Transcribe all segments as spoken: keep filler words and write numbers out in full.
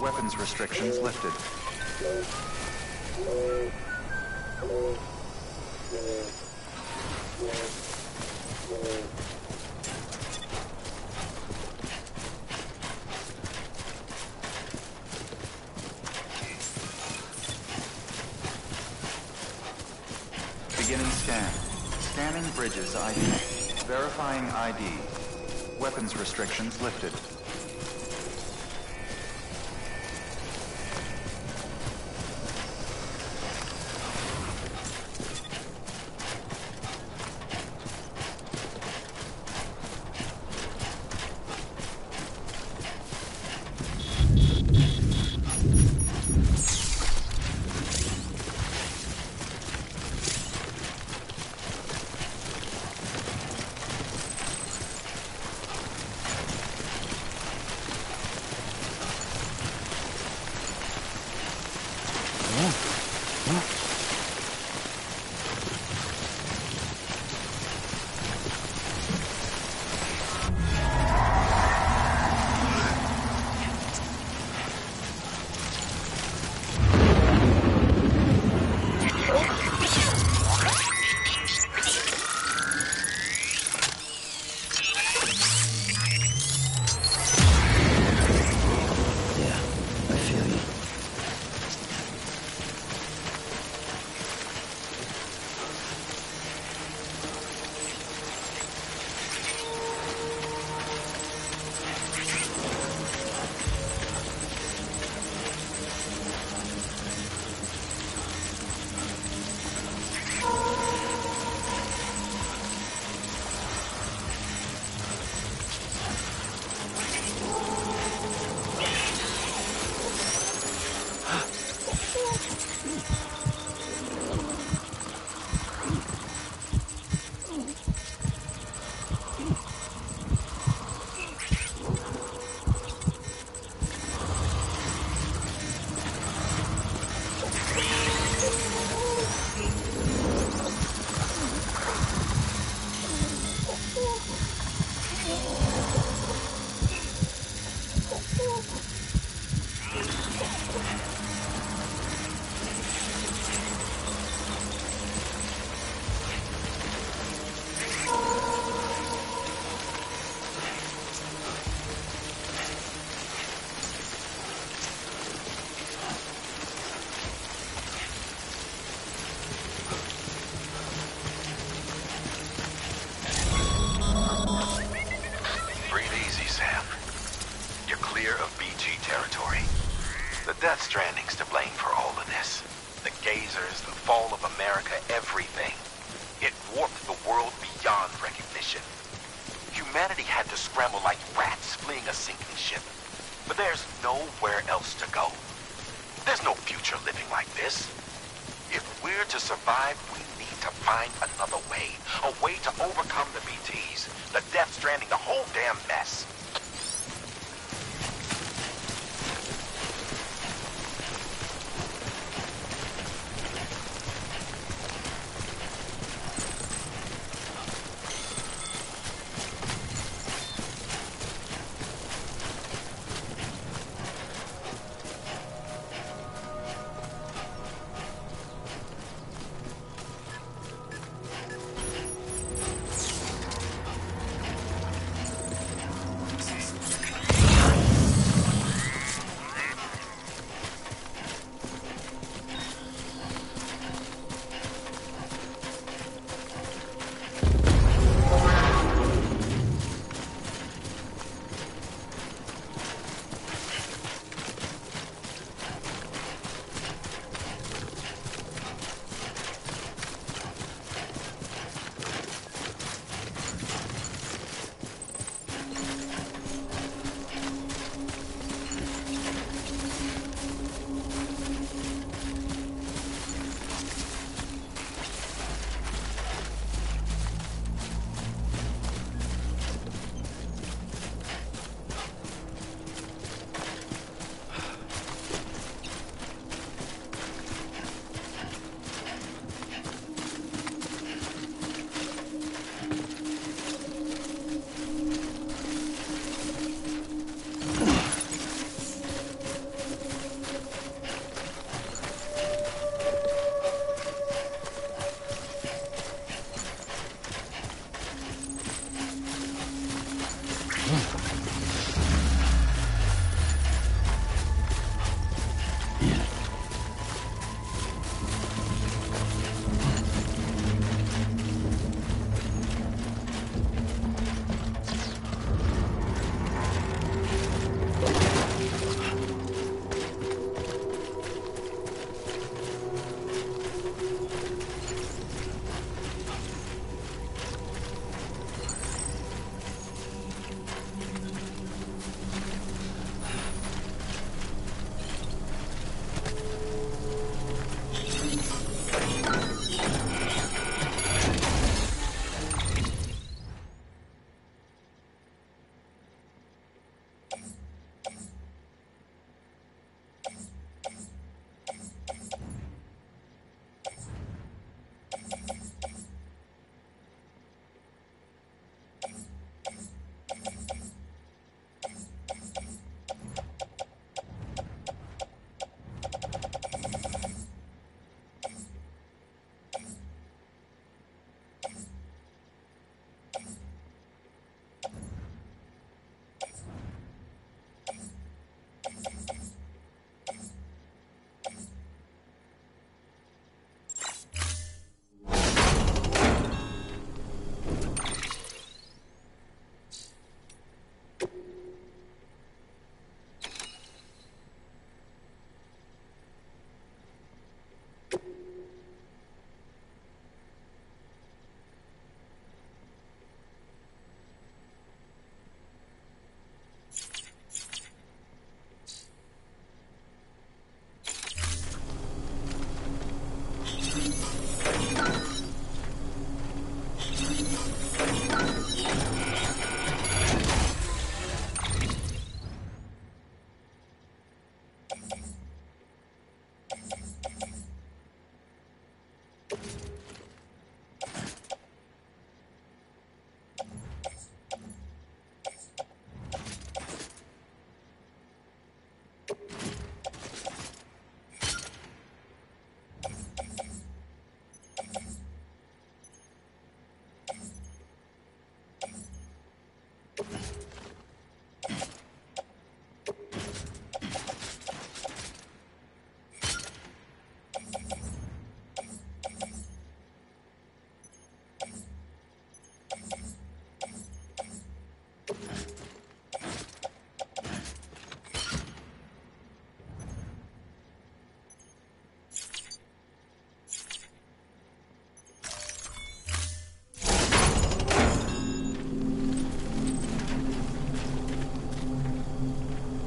Weapons restrictions lifted. Beginning scan. Scanning Bridges I D. Verifying I D. Weapons restrictions lifted.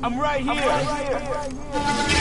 I'm right here. I'm right here. I'm right here. I'm right here.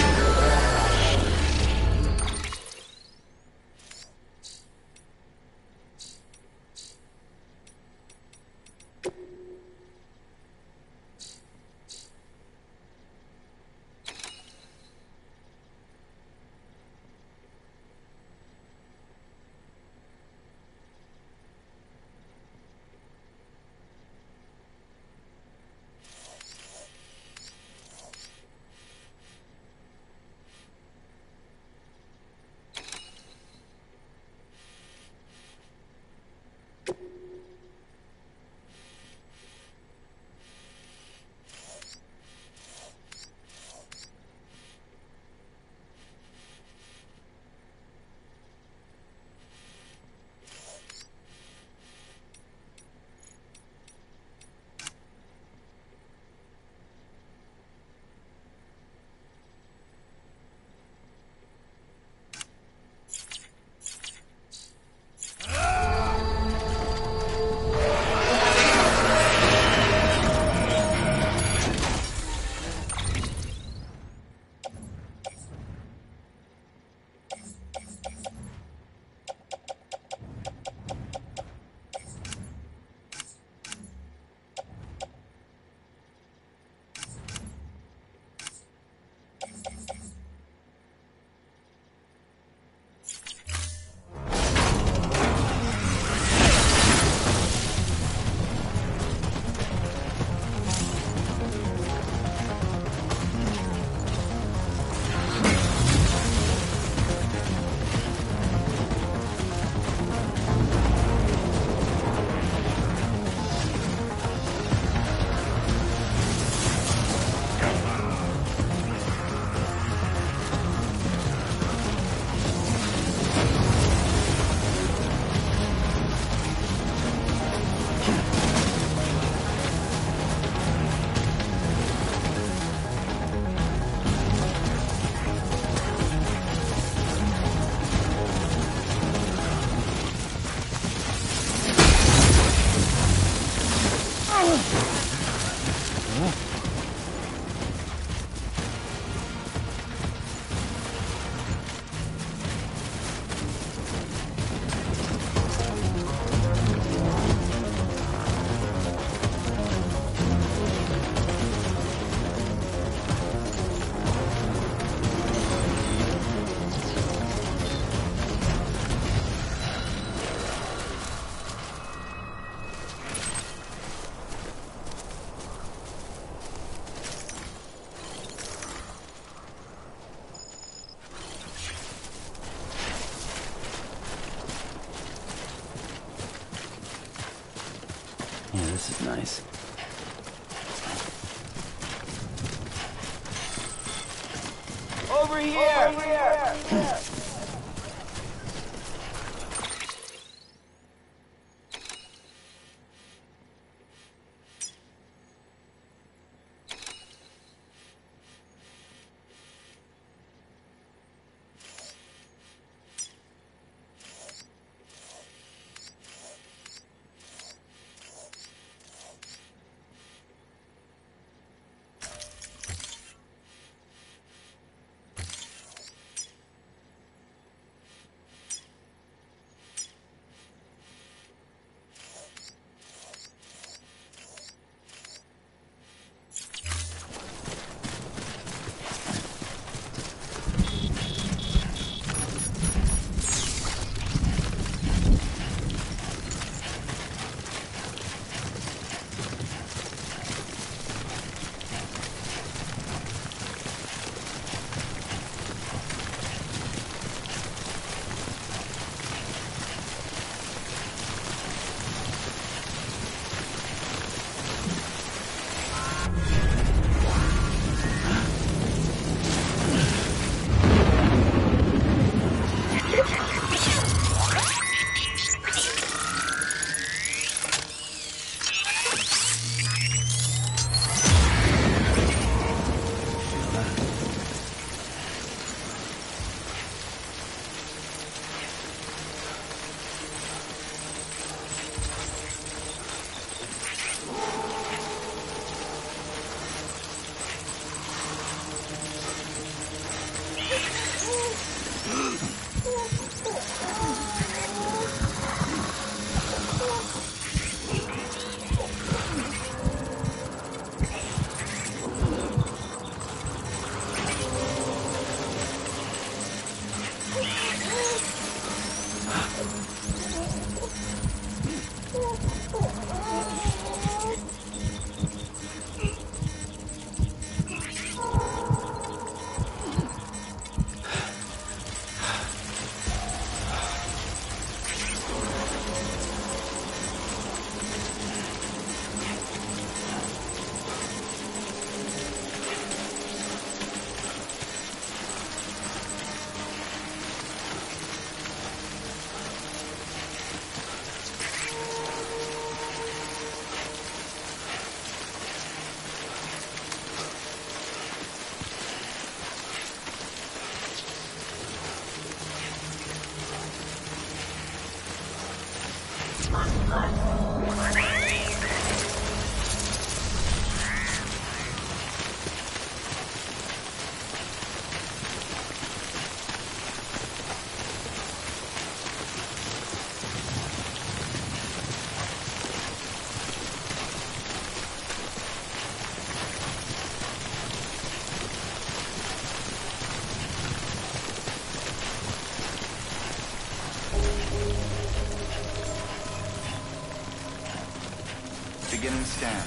Beginning scan.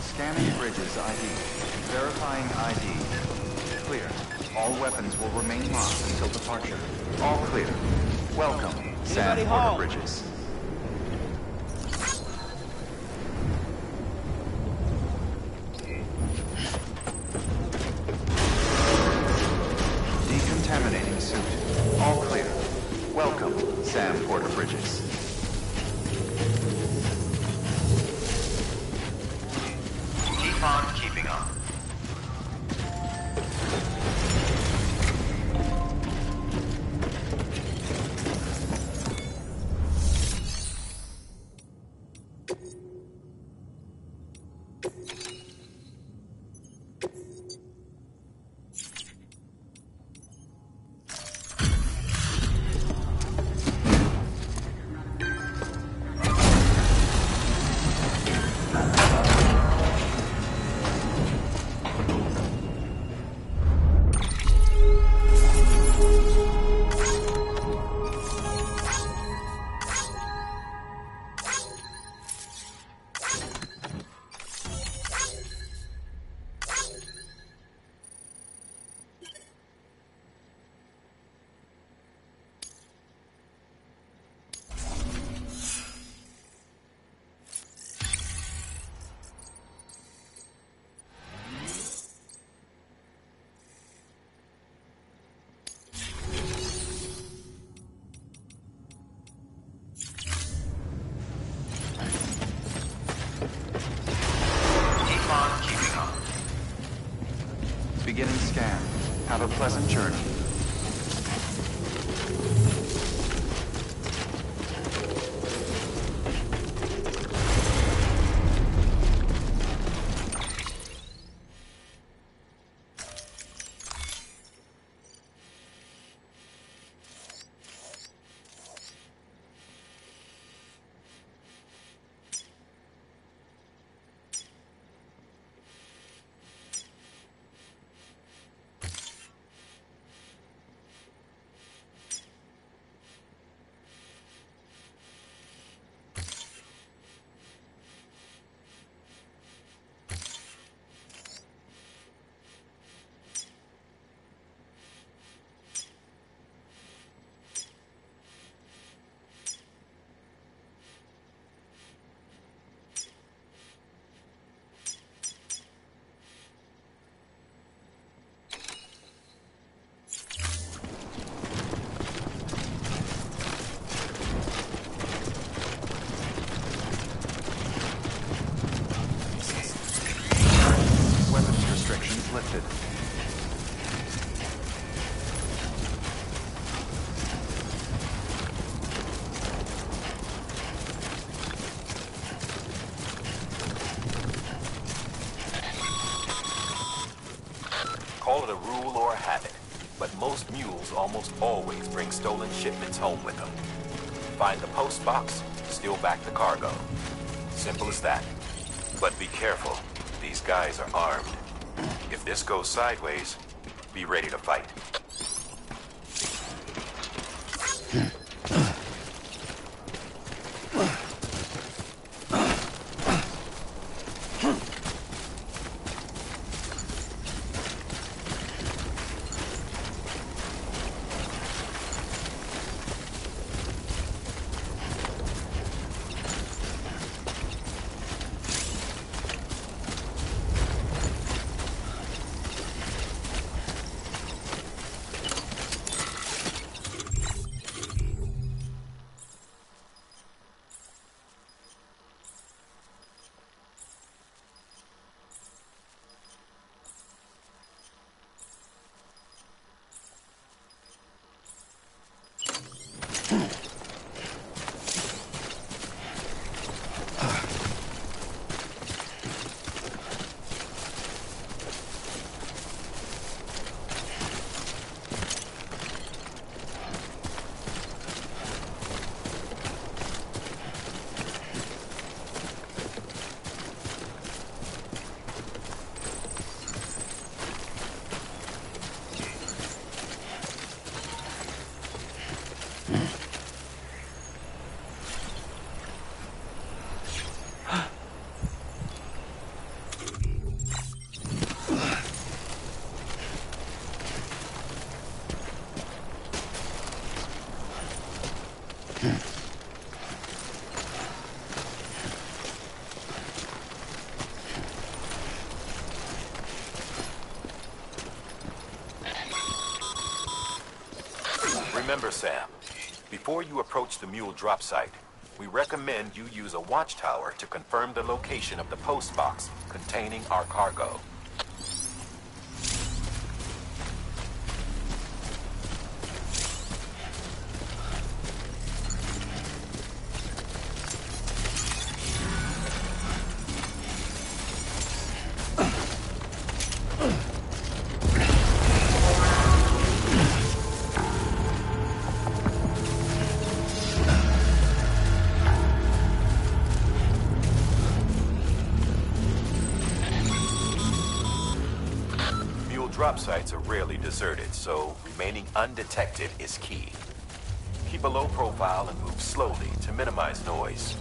Scanning Bridges I D. Verifying I D. Clear. All weapons will remain locked until departure. All clear. Welcome, Sam Porter Bridges. Decontaminating suit. All clear. Welcome, Sam Porter Bridges. Have a pleasant journey. Call it a rule or a habit, but most mules almost always bring stolen shipments home with them. Find the post box, steal back the cargo. Simple as that. But be careful. These guys are armed. If this goes sideways, be ready to fight. Remember, Sam, before you approach the mule drop site, we recommend you use a watchtower to confirm the location of the post box containing our cargo. drop sites are rarely deserted, so remaining undetected is key. Keep a low profile and move slowly to minimize noise.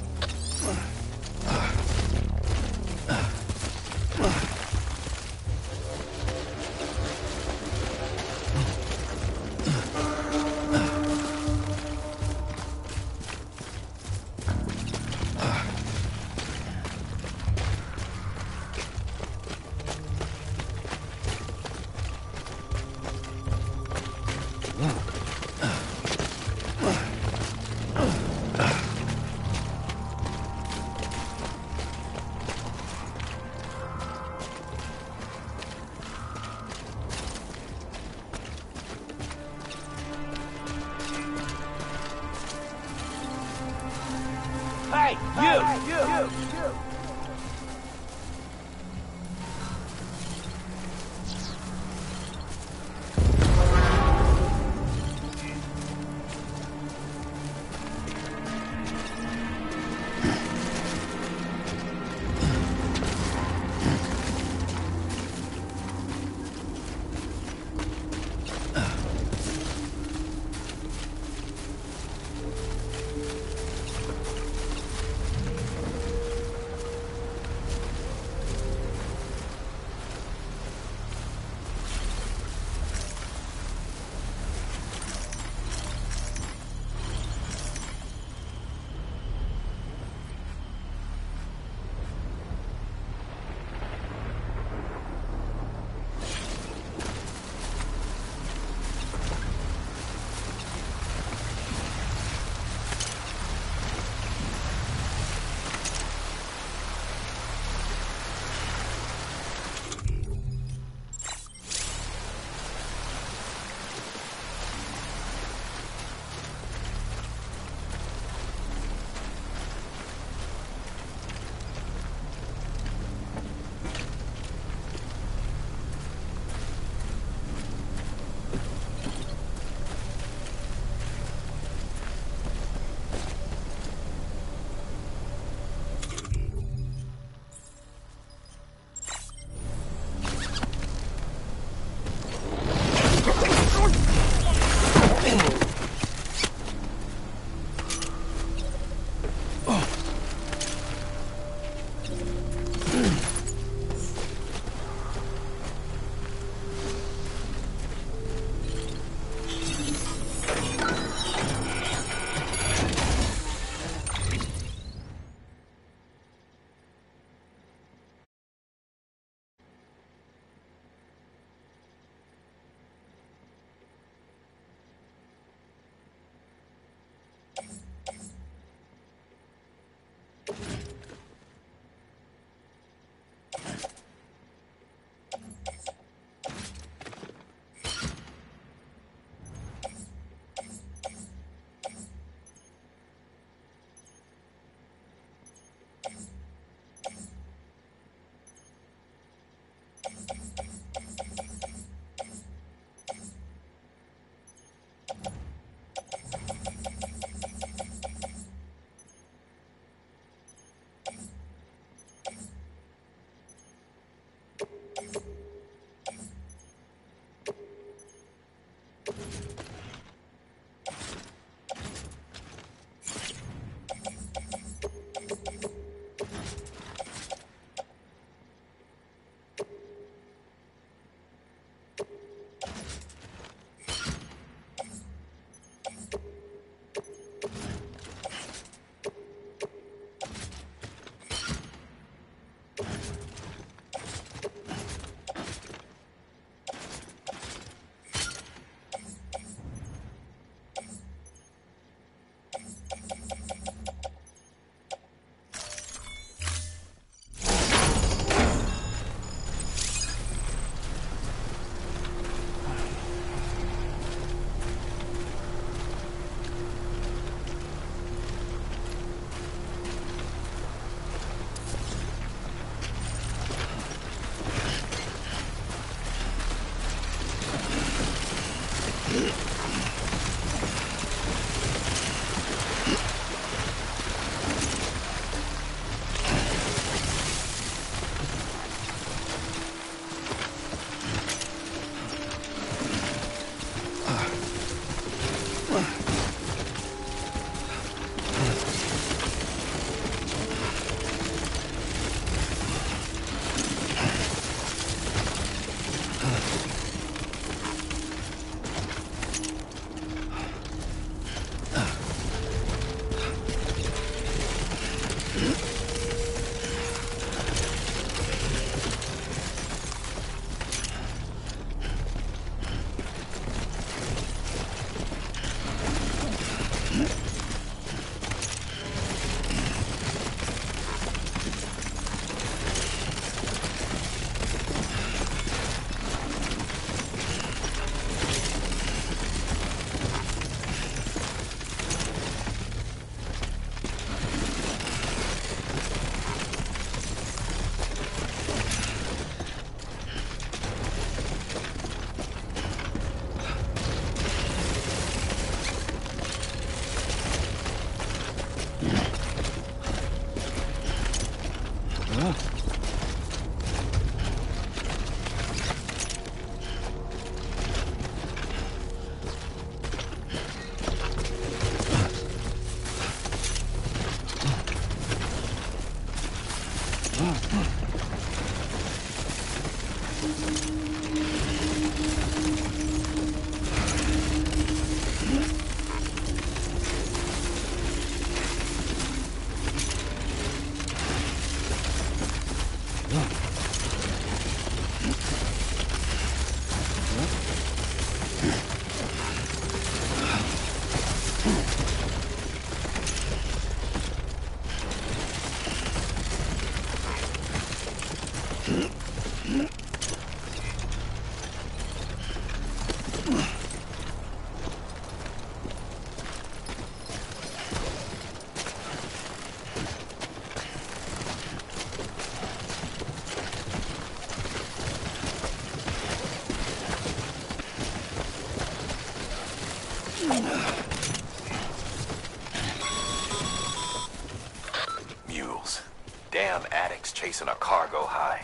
chasing our cargo high.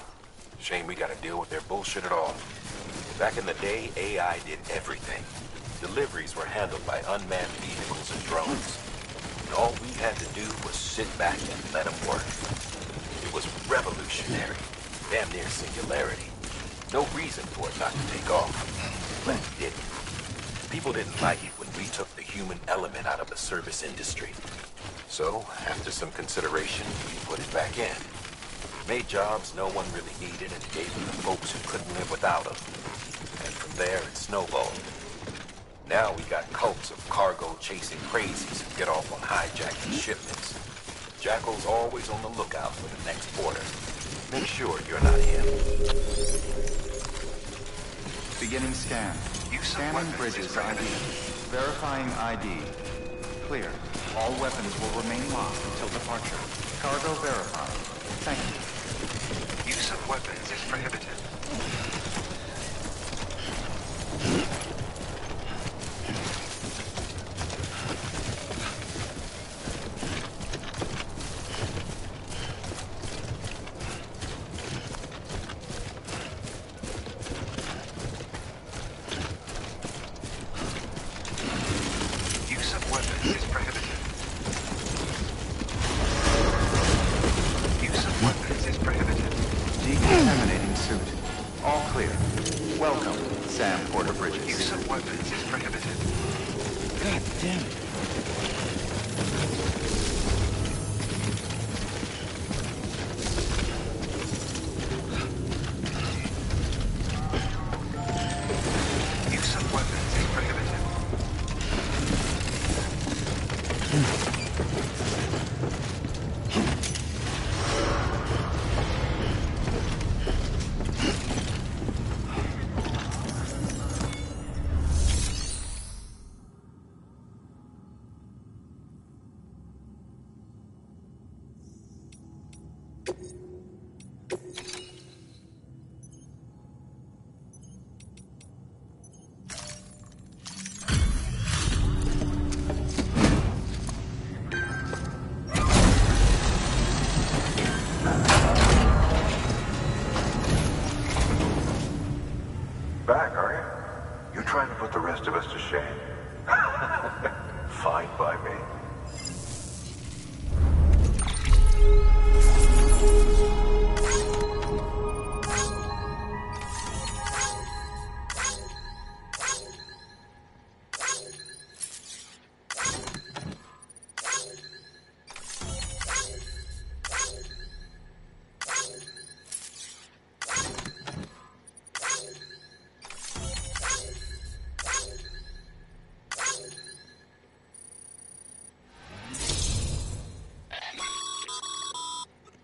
Shame we gotta deal with their bullshit at all. Back in the day, A I did everything. Deliveries were handled by unmanned vehicles and drones. And all we had to do was sit back and let them work. It was revolutionary. Damn near singularity. No reason for it not to take off. But it didn't. People didn't like it when we took the human element out of the service industry. So, after some consideration, we put it back in. Made jobs no one really needed and gave them to folks who couldn't live without them. And from there, it snowballed. Now we got cults of cargo-chasing crazies who get off on hijacking shipments. Jackal's always on the lookout for the next order. Make sure you're not him. Beginning scan. Scanning Bridges I D. Verifying I D. Clear. All weapons will remain locked until departure. Cargo verified. Thank you. Use of weapons is prohibited.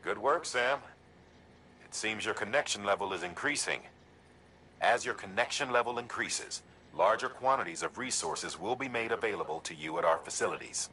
Good work, Sam. It seems your connection level is increasing. As your connection level increases, larger quantities of resources will be made available to you at our facilities.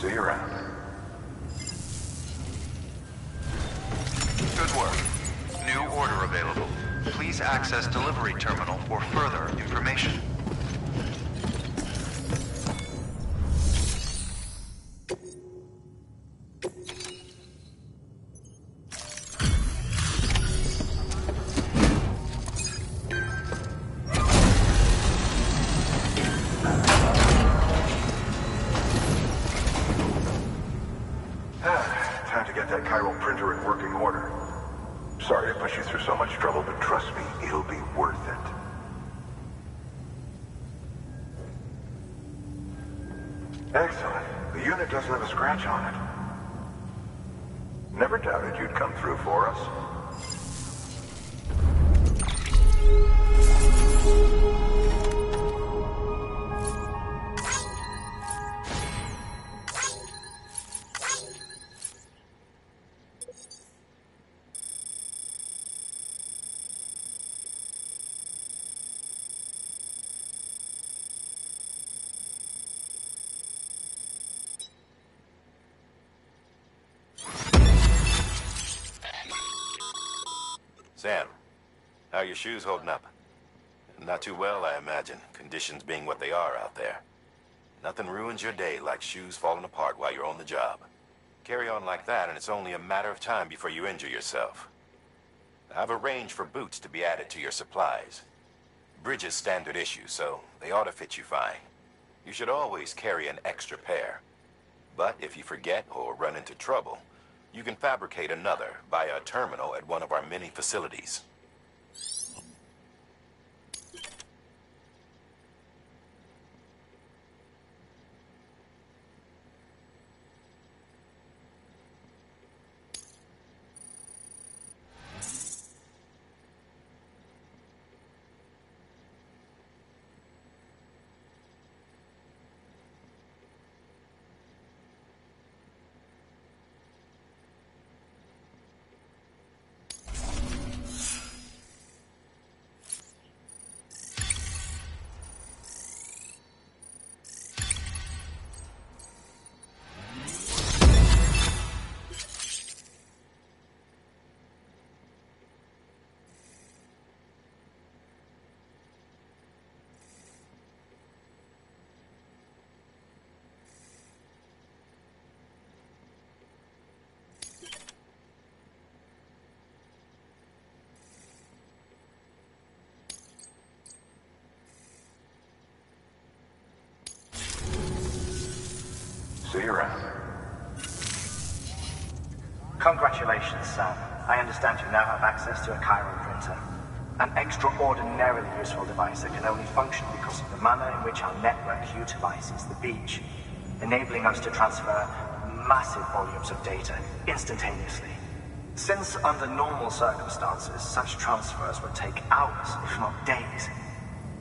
See you around. Good work. New order available. Please access delivery terminal for further information. so much trouble, but trust me, it'll be worth it. Excellent. The unit doesn't have a scratch on it. Never doubted you'd come through for us. Sam, how are your shoes holding up? Not too well, I imagine, conditions being what they are out there. Nothing ruins your day like shoes falling apart while you're on the job. Carry on like that, and it's only a matter of time before you injure yourself. I've arranged for boots to be added to your supplies. Bridges standard issue, so they ought to fit you fine. You should always carry an extra pair. But if you forget or run into trouble, you can fabricate another via a terminal at one of our many facilities. See you around. Congratulations, Sam. I understand you now have access to a chiral printer. An extraordinarily useful device that can only function because of the manner in which our network utilizes the beach, enabling us to transfer massive volumes of data instantaneously. Since under normal circumstances, such transfers would take hours, if not days,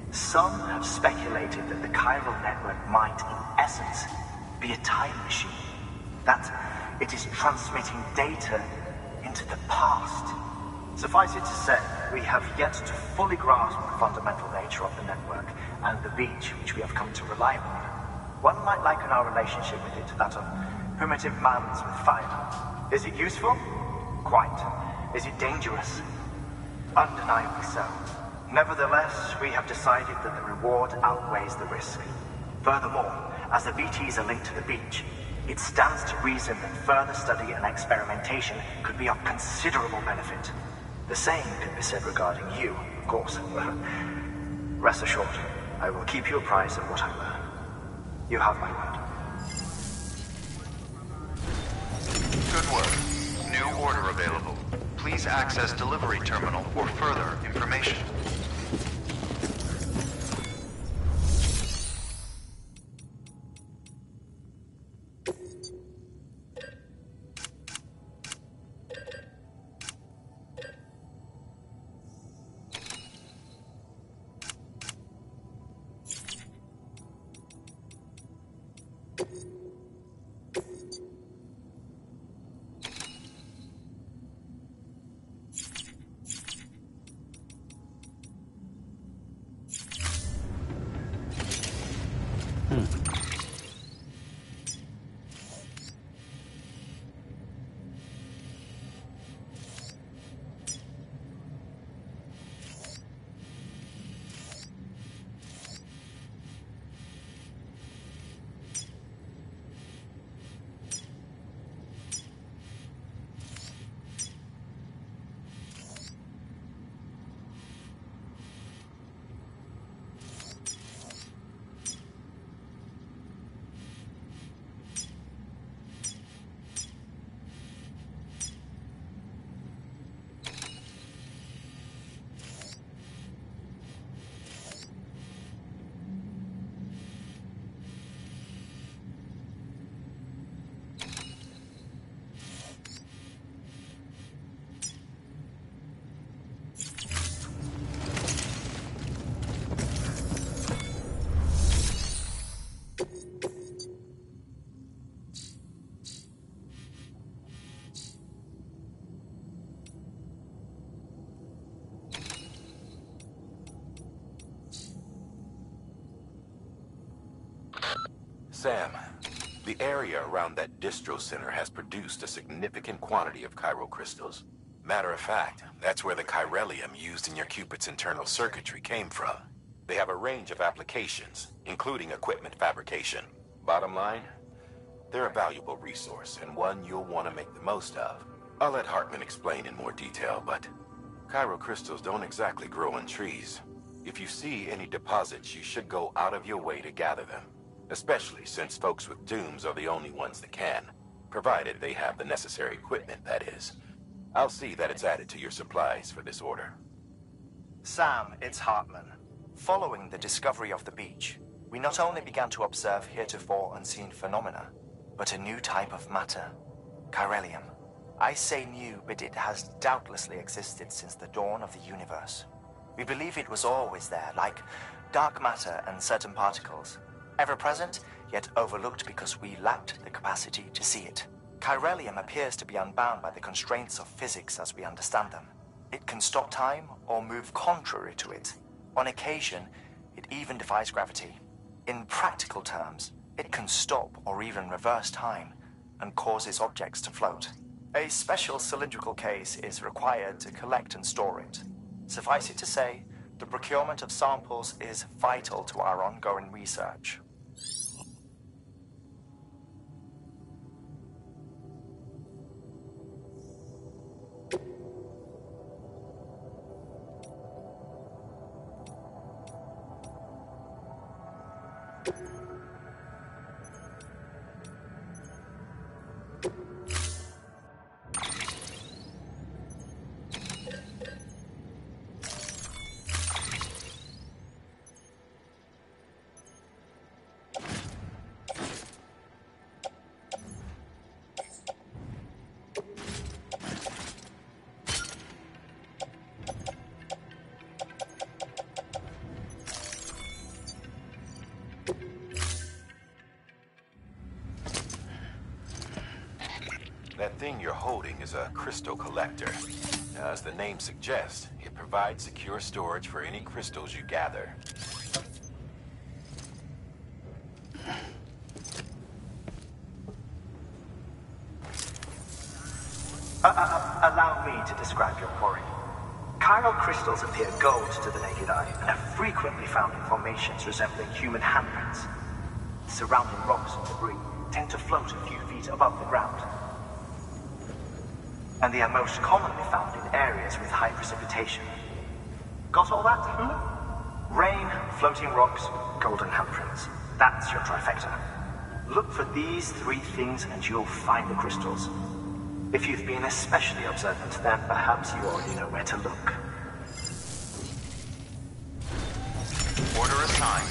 some have speculated that the chiral network might, in essence, be a time machine, that it is transmitting data into the past. Suffice it to say, we have yet to fully grasp the fundamental nature of the network and the reach which we have come to rely upon. One might liken our relationship with it to that of primitive man's with fire. Is it useful? Quite. Is it dangerous? Undeniably so. Nevertheless, we have decided that the reward outweighs the risk. Furthermore, as the B Ts are linked to the beach, it stands to reason that further study and experimentation could be of considerable benefit. The same can be said regarding you, of course. Rest assured, I will keep you apprised of what I learn. You have my word. Good work. New order available. Please access delivery terminal for further information. Sam, the area around that distro center has produced a significant quantity of chiral crystals. Matter of fact, that's where the chiralium used in your Cupid's internal circuitry came from. They have a range of applications, including equipment fabrication. Bottom line, they're a valuable resource and one you'll want to make the most of. I'll let Hartman explain in more detail, but chiral crystals don't exactly grow on trees. If you see any deposits, you should go out of your way to gather them, especially since folks with dooms are the only ones that can, provided they have the necessary equipment, that is. I'll see that it's added to your supplies for this order. Sam, it's Hartman. Following the discovery of the beach, we not only began to observe heretofore unseen phenomena, but a new type of matter, chiralium. I say new, but it has doubtlessly existed since the dawn of the universe. We believe it was always there, like dark matter and certain particles, ever present, yet overlooked because we lacked the capacity to see it. Chiralium appears to be unbound by the constraints of physics as we understand them. It can stop time or move contrary to it. On occasion, it even defies gravity. In practical terms, it can stop or even reverse time and causes objects to float. A special cylindrical case is required to collect and store it. Suffice it to say, the procurement of samples is vital to our ongoing research. That thing you're holding is a Crystal Collector. Now, as the name suggests, it provides secure storage for any crystals you gather. Uh, uh, uh, allow me to describe your quarry. Chiral crystals appear gold to the naked eye and are frequently found in formations resembling human handprints. Surrounding rocks and debris tend to float a few feet above the ground, and they are most commonly found in areas with high precipitation. Got all that, hmm? Rain, floating rocks, golden handprints. That's your trifecta. Look for these three things and you'll find the crystals. If you've been especially observant, then perhaps you already know where to look. Order assigned.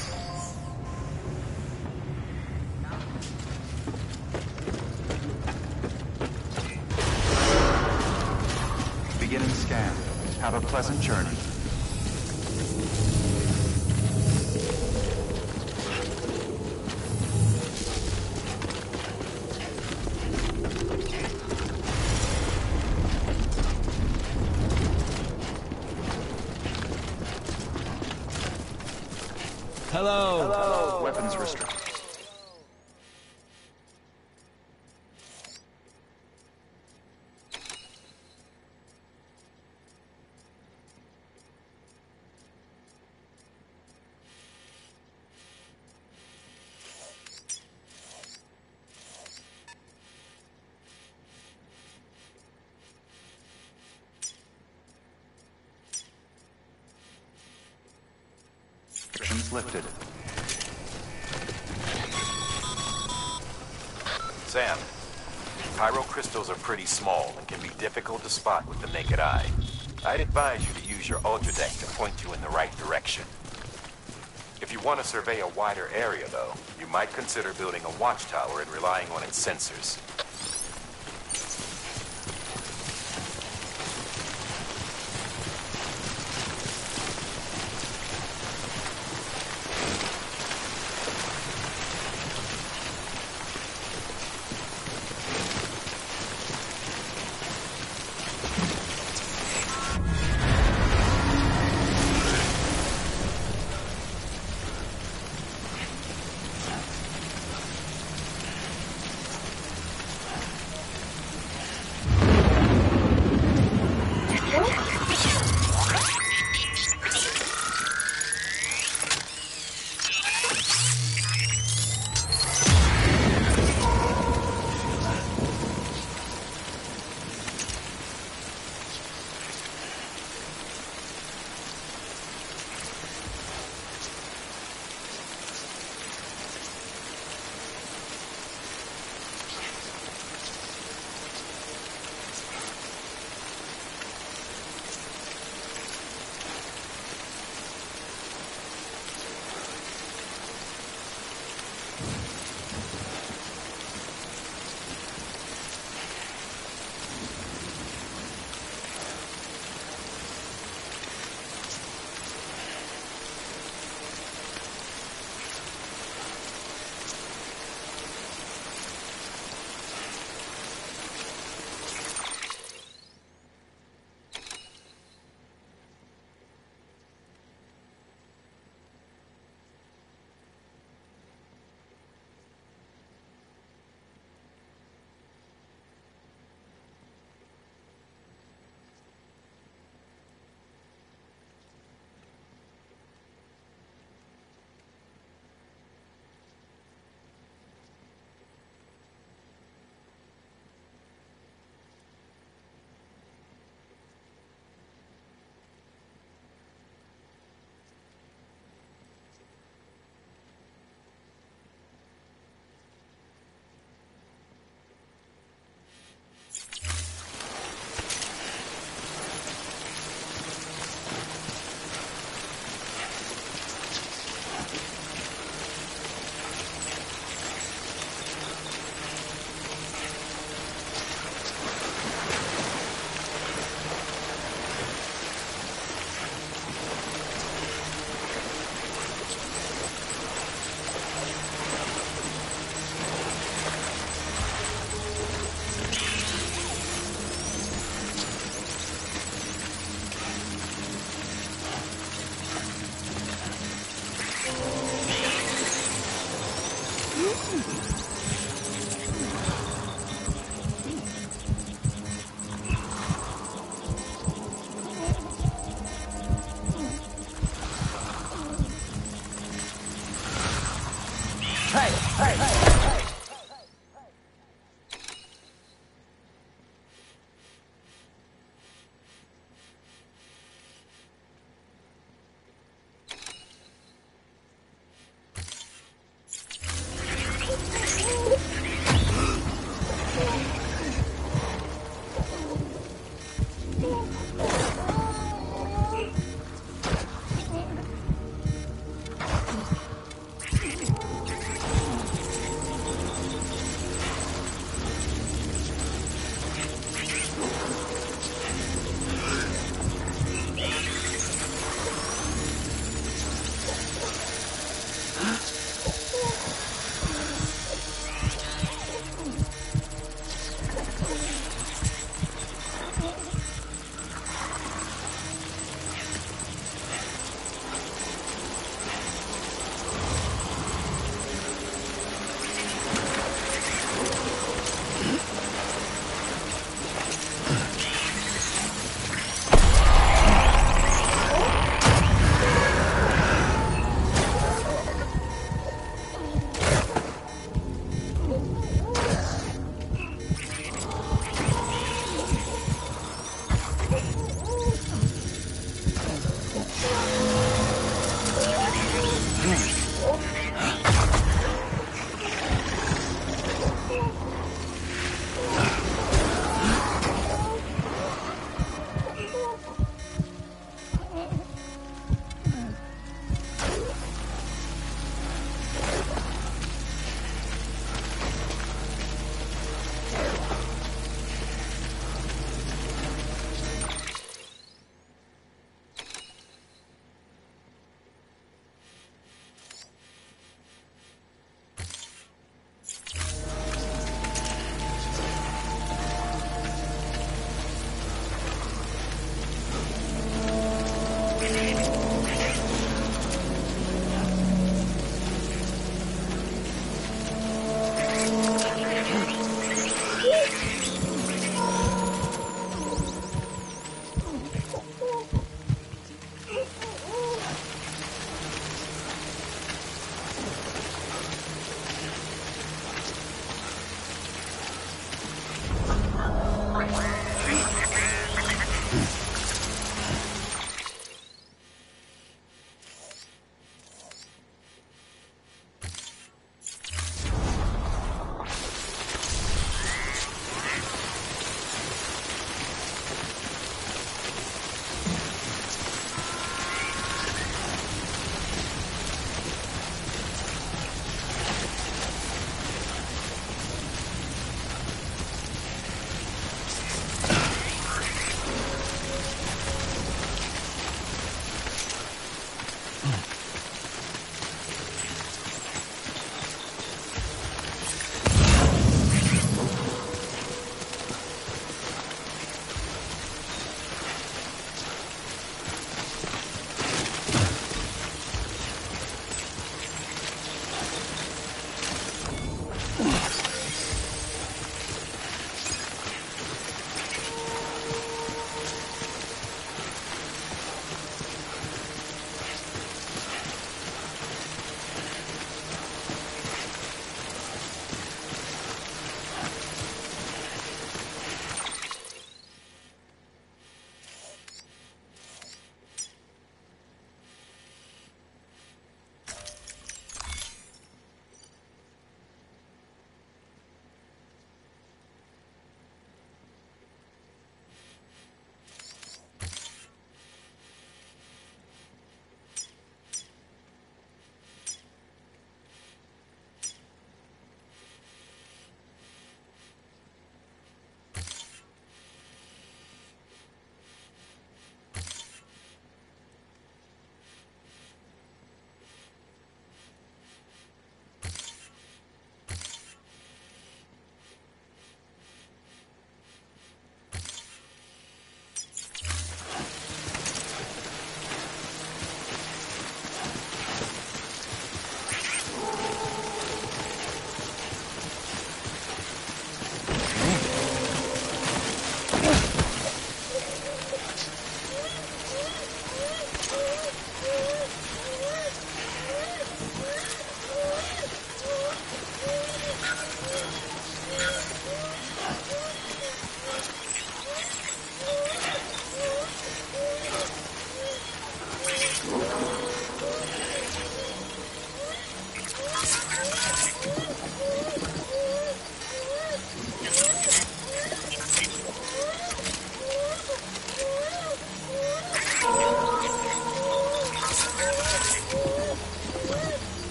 Have a pleasant journey. Hello. Hello. Weapons restricted. Lifted. Sam, chiral crystals are pretty small and can be difficult to spot with the naked eye. I'd advise you to use your Ultra Deck to point you in the right direction. If you want to survey a wider area, though, you might consider building a watchtower and relying on its sensors.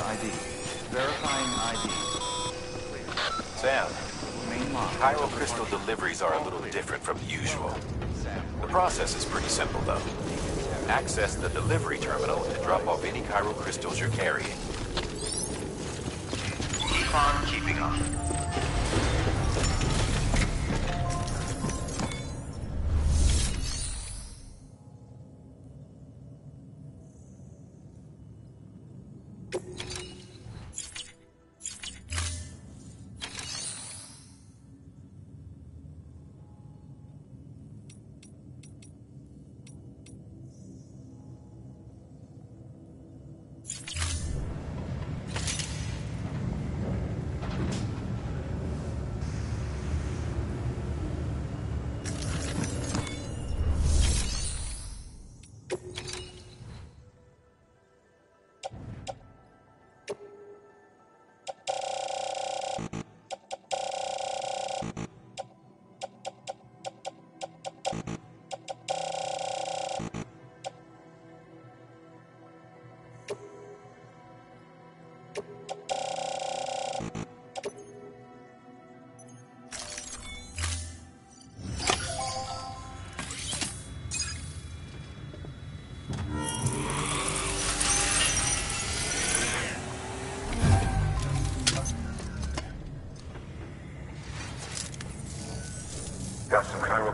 I D. Verifying I D. Sam, chiral crystal deliveries are a little different from the usual. The process is pretty simple, though. Access the delivery terminal and drop off any chiral crystals you're carrying. Keep on keeping on.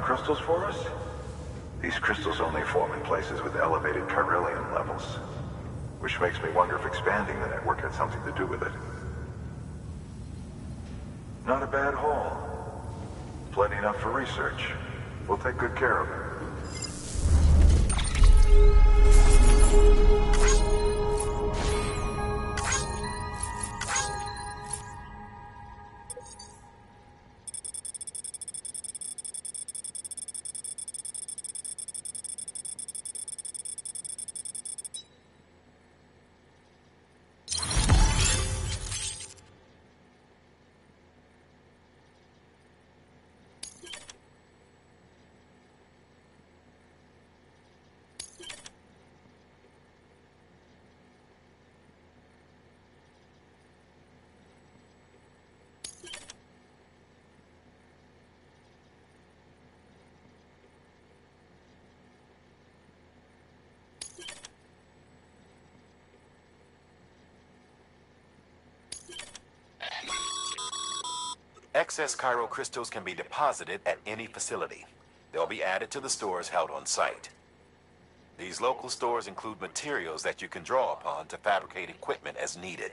Crystals for us? These crystals only form in places with elevated chiralium levels. which makes me wonder if expanding the network had something to do with it. Not a bad haul. Plenty enough for research. We'll take good care of it. Excess chiral crystals can be deposited at any facility. They'll be added to the stores held on site. These local stores include materials that you can draw upon to fabricate equipment as needed.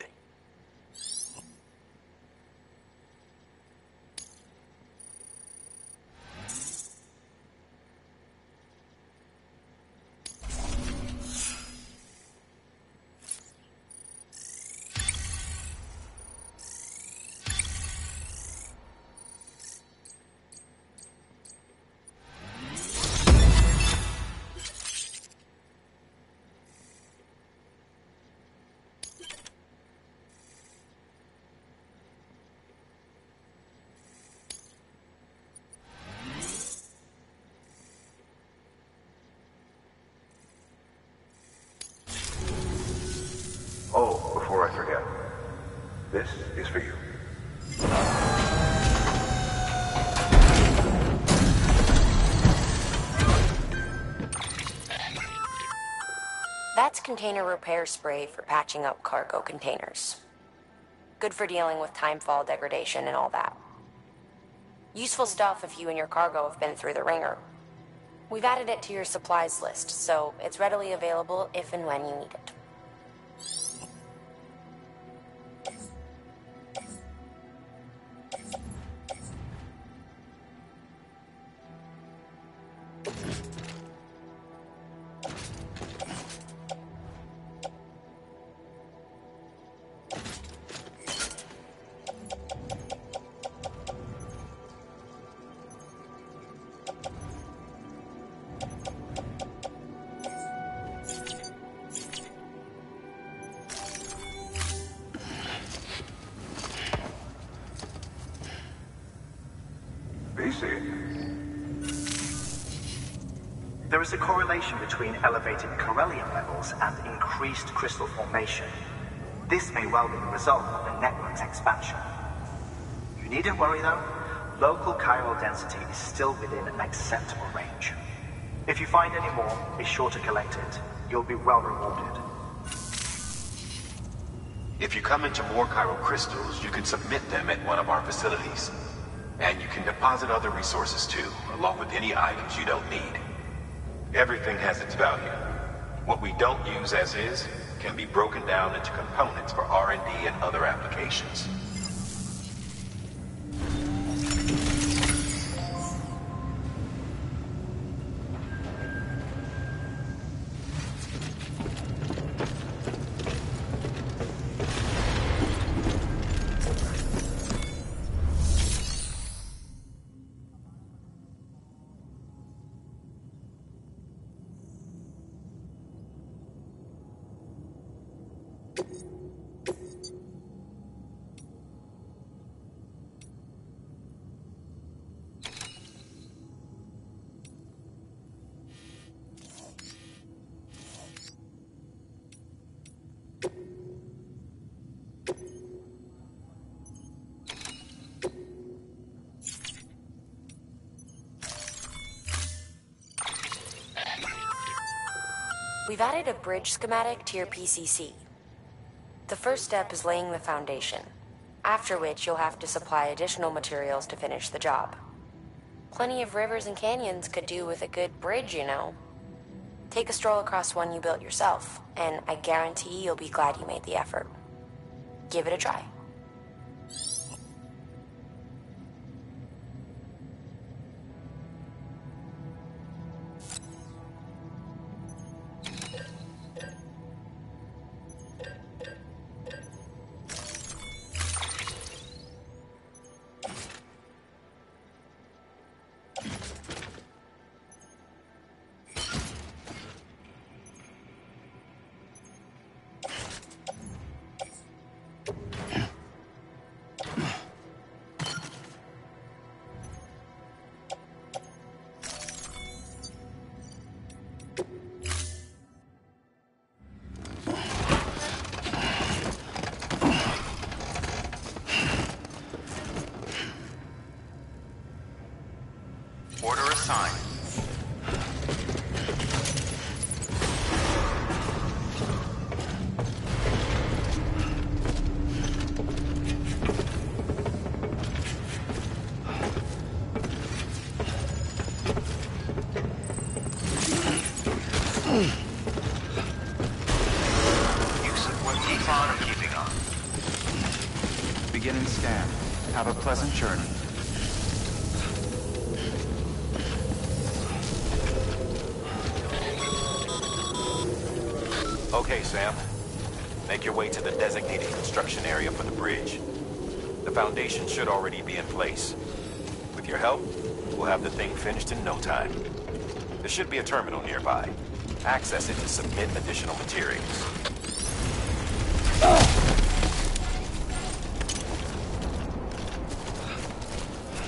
Oh, before I forget, this is for you. That's container repair spray for patching up cargo containers. Good for dealing with timefall degradation and all that. Useful stuff if you and your cargo have been through the ringer. We've added it to your supplies list, so it's readily available if and when you need it. There is a correlation between elevated chiralium levels and increased crystal formation. This may well be the result of the network's expansion. You needn't worry though, local chiral density is still within an acceptable range. If you find any more, be sure to collect it. You'll be well rewarded. If you come into more chiral crystals, you can submit them at one of our facilities. And you can deposit other resources too, along with any items you don't need. Everything has its value. What we don't use as is can be broken down into components for R and D and other applications. We've added a bridge schematic to your P C C. The first step is laying the foundation, after which you'll have to supply additional materials to finish the job. Plenty of rivers and canyons could do with a good bridge, you know. Take a stroll across one you built yourself, and I guarantee you'll be glad you made the effort. Give it a try. Pleasant journey. Okay, Sam. Make your way to the designated construction area for the bridge. The foundation should already be in place. With your help, we'll have the thing finished in no time. There should be a terminal nearby. Access it to submit additional materials.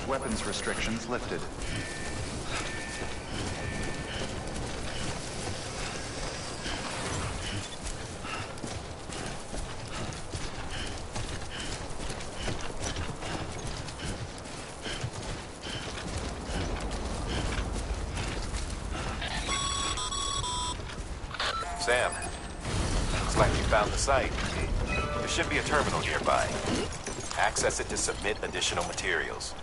Weapons restrictions lifted. Sam, looks like you found the site. There should be a terminal nearby. Access it to submit additional materials.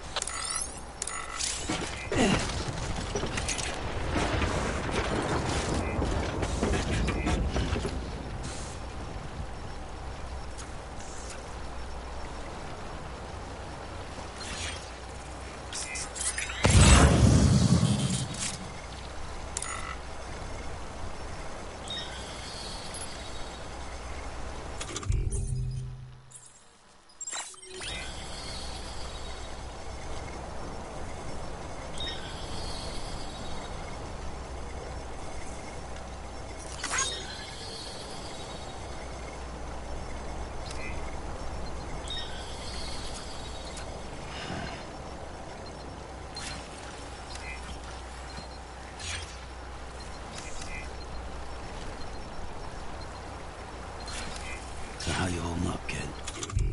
How you holding up, kid?